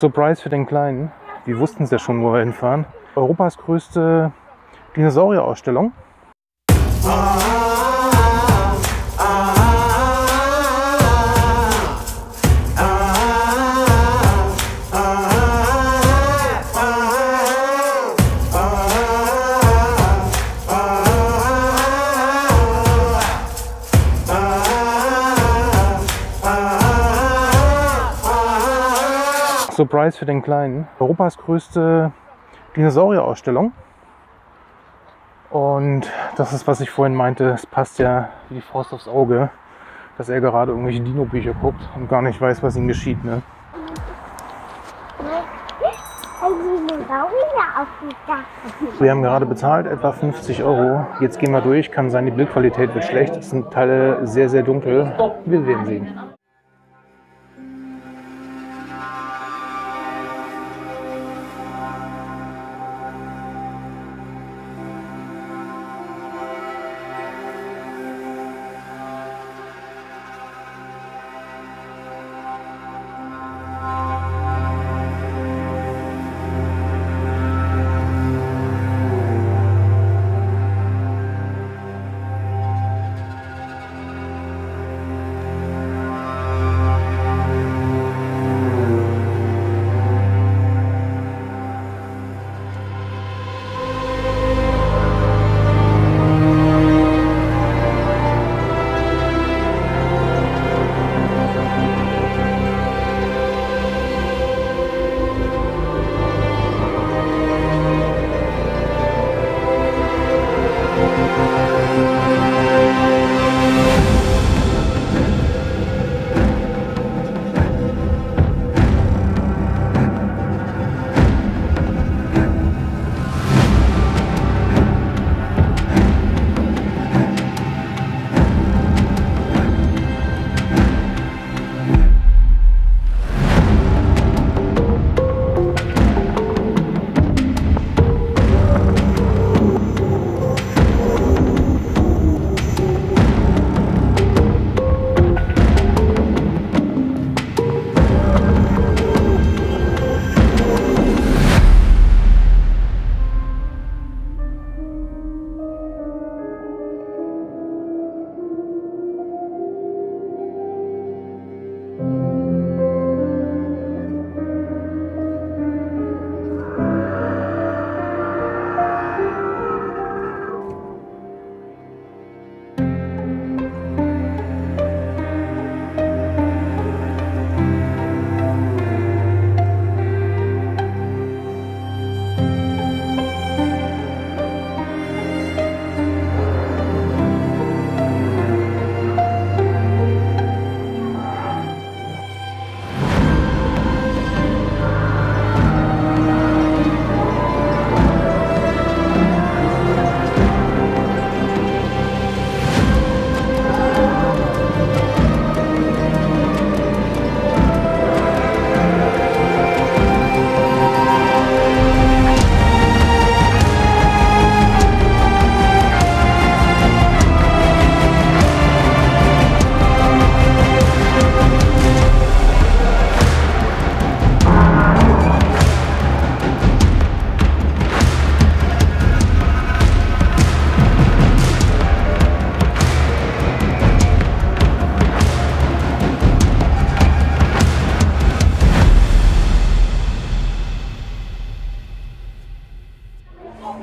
Surprise für den Kleinen. Wir wussten es ja schon, wo wir hinfahren. Europas größte Dinosaurier-Ausstellung. Surprise für den Kleinen. Europas größte Dinosaurier-Ausstellung. Und das ist, was ich vorhin meinte, es passt ja wie die Faust aufs Auge, dass er gerade irgendwelche Dino-Bücher guckt und gar nicht weiß, was ihm geschieht. Ne? Wir haben gerade bezahlt, etwa 50 Euro. Jetzt gehen wir durch, kann sein, die Bildqualität wird schlecht. Es sind Teile sehr, sehr dunkel. Wir werden sehen.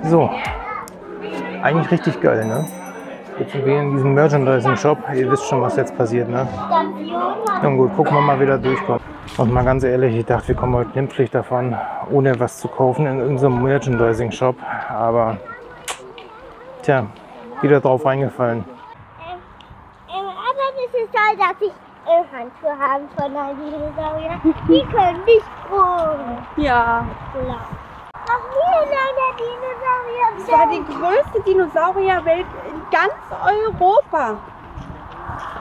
So, eigentlich richtig geil, ne? Jetzt sind wir in diesem Merchandising-Shop. Ihr wisst schon, was jetzt passiert, ne? Nun gut, gucken wir mal, wie da durchkommt. Und mal ganz ehrlich, ich dachte, wir kommen heute glimpflich davon, ohne was zu kaufen in unserem Merchandising-Shop. Aber, tja, wieder drauf reingefallen. Aber das ist toll, dass ich Handschuhe haben von der Dinosaurier. Die können nicht groß. Ja. Ach, hier der Dinosaurier. Das war die größte Dinosaurierwelt in ganz Europa.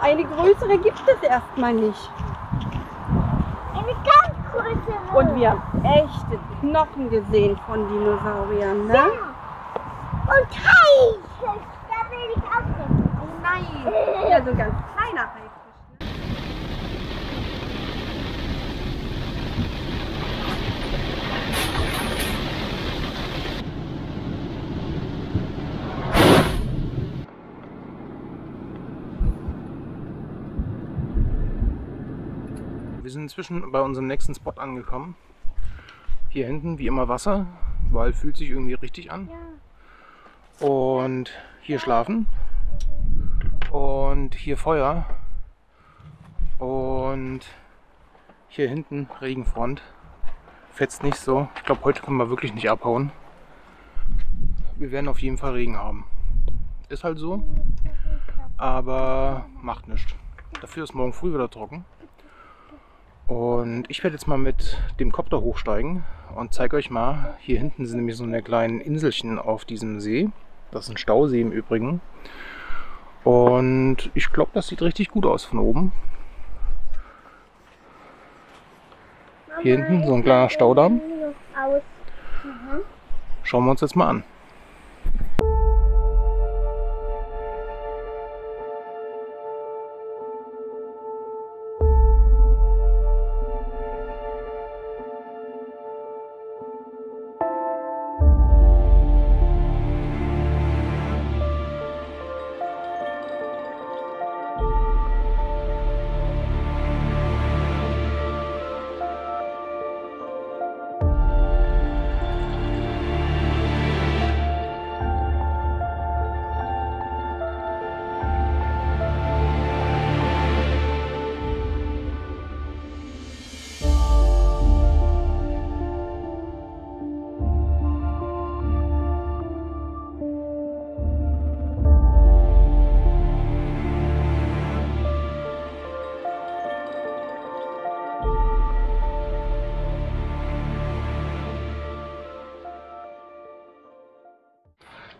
Eine größere gibt es erstmal nicht. Eine ganz größere. Und wir haben echte Knochen gesehen von Dinosauriern, ne? Ja. Und Haifisch. Da will ich auch hin. Oh nein. Ja, so ein ganz kleiner Haifisch. sind inzwischen bei unserem nächsten Spot angekommen. Hier hinten wie immer Wasser, weil fühlt sich irgendwie richtig an. Ja. Und hier schlafen. Und hier Feuer. Und hier hinten Regenfront. Fetzt nicht so. Ich glaube, heute können wir wirklich nicht abhauen. Wir werden auf jeden Fall Regen haben. Ist halt so, aber macht nichts. Dafür ist morgen früh wieder trocken. Und ich werde jetzt mal mit dem Kopter hochsteigen und zeige euch mal, hier hinten sind nämlich so eine kleinen Inselchen auf diesem See. Das ist ein Stausee im Übrigen. Und ich glaube, das sieht richtig gut aus von oben. Hier hinten so ein kleiner Staudamm. Schauen wir uns jetzt mal an.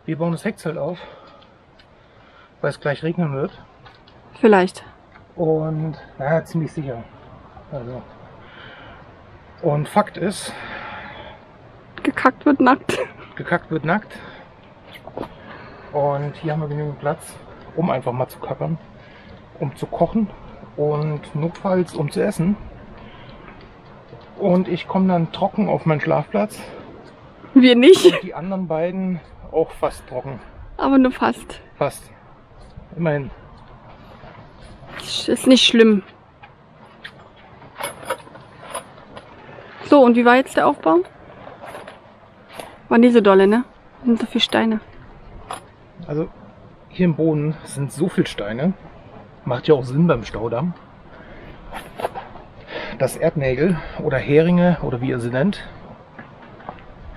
Wir bauen das Heckzelt auf, weil es gleich regnen wird. Vielleicht. Und, naja, ziemlich sicher. Also. Und Fakt ist... Gekackt wird nackt. Gekackt wird nackt. Und hier haben wir genügend Platz, um einfach mal zu kackern, um zu kochen und notfalls um zu essen. Und ich komme dann trocken auf meinen Schlafplatz. Wir nicht. Und die anderen beiden... auch fast trocken. Aber nur fast. Fast. Immerhin. Ist nicht schlimm. So, und wie war jetzt der Aufbau? War nicht so dolle, ne? Sind so viele Steine. Also, hier im Boden sind so viele Steine. Macht ja auch Sinn beim Staudamm. Dass Erdnägel oder Heringe oder wie ihr sie nennt,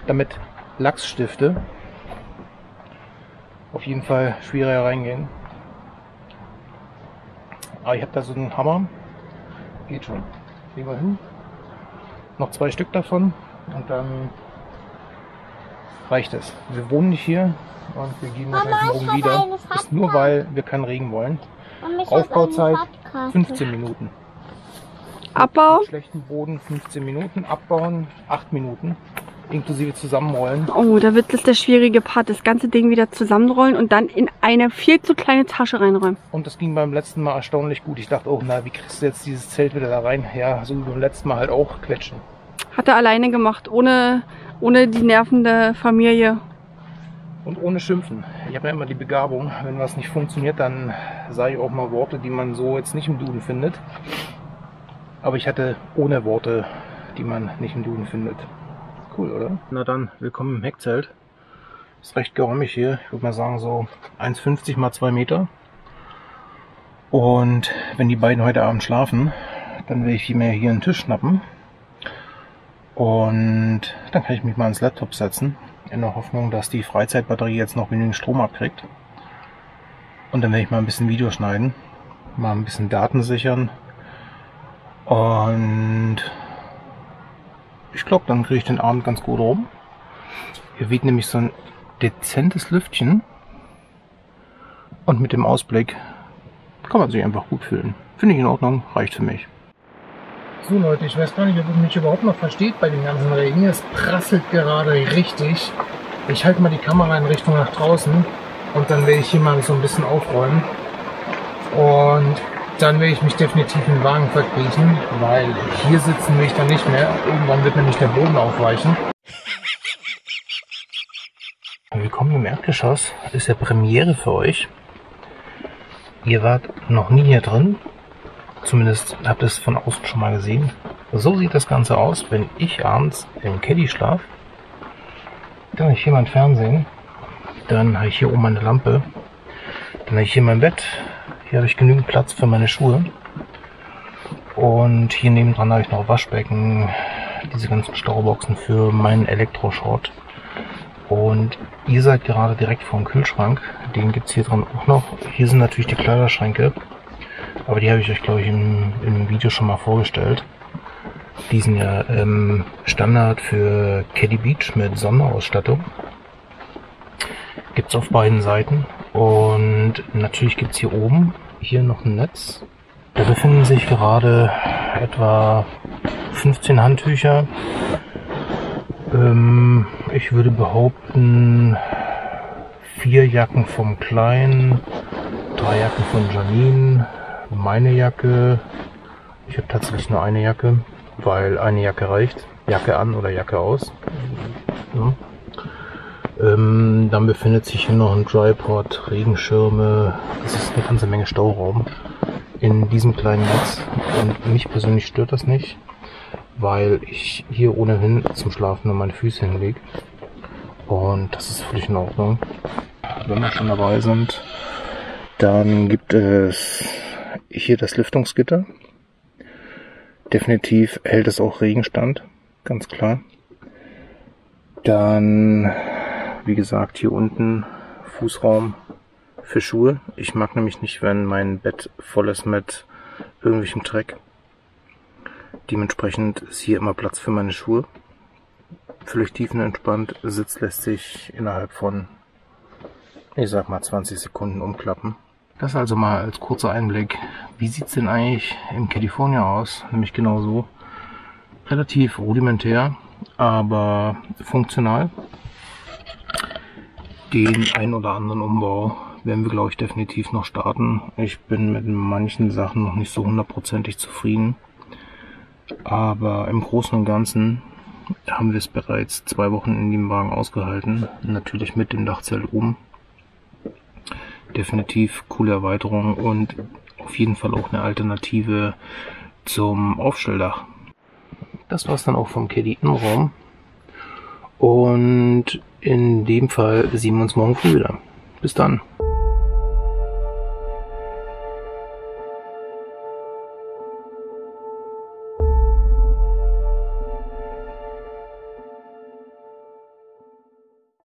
damit Lachsstifte auf jeden Fall schwieriger reingehen. Aber ich habe da so einen Hammer. Geht schon. Gehen wir hin. Noch 2 Stück davon und dann reicht es. Wir wohnen nicht hier und wir gehen wahrscheinlich morgen wieder. Das ist nur weil wir keinen Regen wollen. Aufbauzeit 15 Minuten. Abbau? Schlechten Boden 15 Minuten. Abbauen 8 Minuten. Inklusive zusammenrollen. Oh, da wird das der schwierige Part, das ganze Ding wieder zusammenrollen und dann in eine viel zu kleine Tasche reinräumen. Und das ging beim letzten Mal erstaunlich gut. Ich dachte, oh na, wie kriegst du jetzt dieses Zelt wieder da rein? Ja, so wie beim letzten Mal halt auch quetschen. Hat er alleine gemacht, ohne die nervende Familie. Und ohne Schimpfen. Ich habe ja immer die Begabung, wenn was nicht funktioniert, dann sage ich auch mal Worte, die man so jetzt nicht im Duden findet. Aber ich hatte ohne Worte, die man nicht im Duden findet. Cool, oder? Na dann, willkommen im Heckzelt. Ist recht geräumig hier. Ich würde mal sagen so 1,50 mal 2 Meter. Und wenn die beiden heute Abend schlafen, dann will ich vielmehr hier einen Tisch schnappen. Und dann kann ich mich mal ans Laptop setzen. In der Hoffnung, dass die Freizeitbatterie jetzt noch genügend Strom abkriegt. Und dann werde ich mal ein bisschen Video schneiden. Mal ein bisschen Daten sichern. Und... ich glaube, dann kriege ich den Abend ganz gut rum. Hier weht nämlich so ein dezentes Lüftchen. Und mit dem Ausblick kann man sich einfach gut fühlen. Finde ich in Ordnung, reicht für mich. So Leute, ich weiß gar nicht, ob ihr mich überhaupt noch versteht bei dem ganzen Regen. Es prasselt gerade richtig. Ich halte mal die Kamera in Richtung nach draußen. Und dann werde ich hier mal so ein bisschen aufräumen. Und... dann werde ich mich definitiv in den Wagen verkriechen, weil hier sitzen will ich dann nicht mehr. Irgendwann wird nämlich der Boden aufweichen. Willkommen im Erdgeschoss. Das ist ja Premiere für euch. Ihr wart noch nie hier drin. Zumindest habt ihr es von außen schon mal gesehen. So sieht das Ganze aus, wenn ich abends im Caddy schlafe. Dann habe ich hier mein Fernsehen. Dann habe ich hier oben meine Lampe. Dann habe ich hier mein Bett. Hier habe ich genügend Platz für meine Schuhe. Und hier nebendran habe ich noch Waschbecken, diese ganzen Stauboxen für meinen Elektroshort. Und ihr seid gerade direkt vor dem Kühlschrank. Den gibt es hier dran auch noch. Hier sind natürlich die Kleiderschränke. Aber die habe ich euch, glaube ich, im Video schon mal vorgestellt. Die sind ja Standard für Caddy Beach mit Sonderausstattung. Gibt es auf beiden Seiten. Und natürlich gibt es hier oben hier noch ein Netz. Da befinden sich gerade etwa 15 Handtücher. Ich würde behaupten, 4 Jacken vom Kleinen, 3 Jacken von Janine, meine Jacke. Ich habe tatsächlich nur eine Jacke, weil eine Jacke reicht. Jacke an oder Jacke aus. Ja. Dann befindet sich hier noch ein Drypod, Regenschirme. Das ist eine ganze Menge Stauraum in diesem kleinen Netz. Und mich persönlich stört das nicht, weil ich hier ohnehin zum Schlafen nur meine Füße hinlege. Und das ist völlig in Ordnung. Wenn wir schon dabei sind, dann gibt es hier das Lüftungsgitter. Definitiv hält es auch Regenstand, ganz klar. Dann, wie gesagt, hier unten Fußraum für Schuhe. Ich mag nämlich nicht, wenn mein Bett voll ist mit irgendwelchem Dreck. Dementsprechend ist hier immer Platz für meine Schuhe. Völlig tiefenentspannt. Sitz lässt sich innerhalb von, ich sag mal, 20 Sekunden umklappen. Das also mal als kurzer Einblick. Wie sieht es denn eigentlich im California aus? Nämlich genau so. Relativ rudimentär, aber funktional. Den ein oder anderen Umbau werden wir, glaube ich, definitiv noch starten. Ich bin mit manchen Sachen noch nicht so hundertprozentig zufrieden. Aber im Großen und Ganzen haben wir es bereits 2 Wochen in dem Wagen ausgehalten. Natürlich mit dem Dachzelt oben. Definitiv coole Erweiterung und auf jeden Fall auch eine Alternative zum Aufstelldach. Das war es dann auch vom Caddy Innenraum. Und in dem Fall sehen wir uns morgen früh wieder. Bis dann.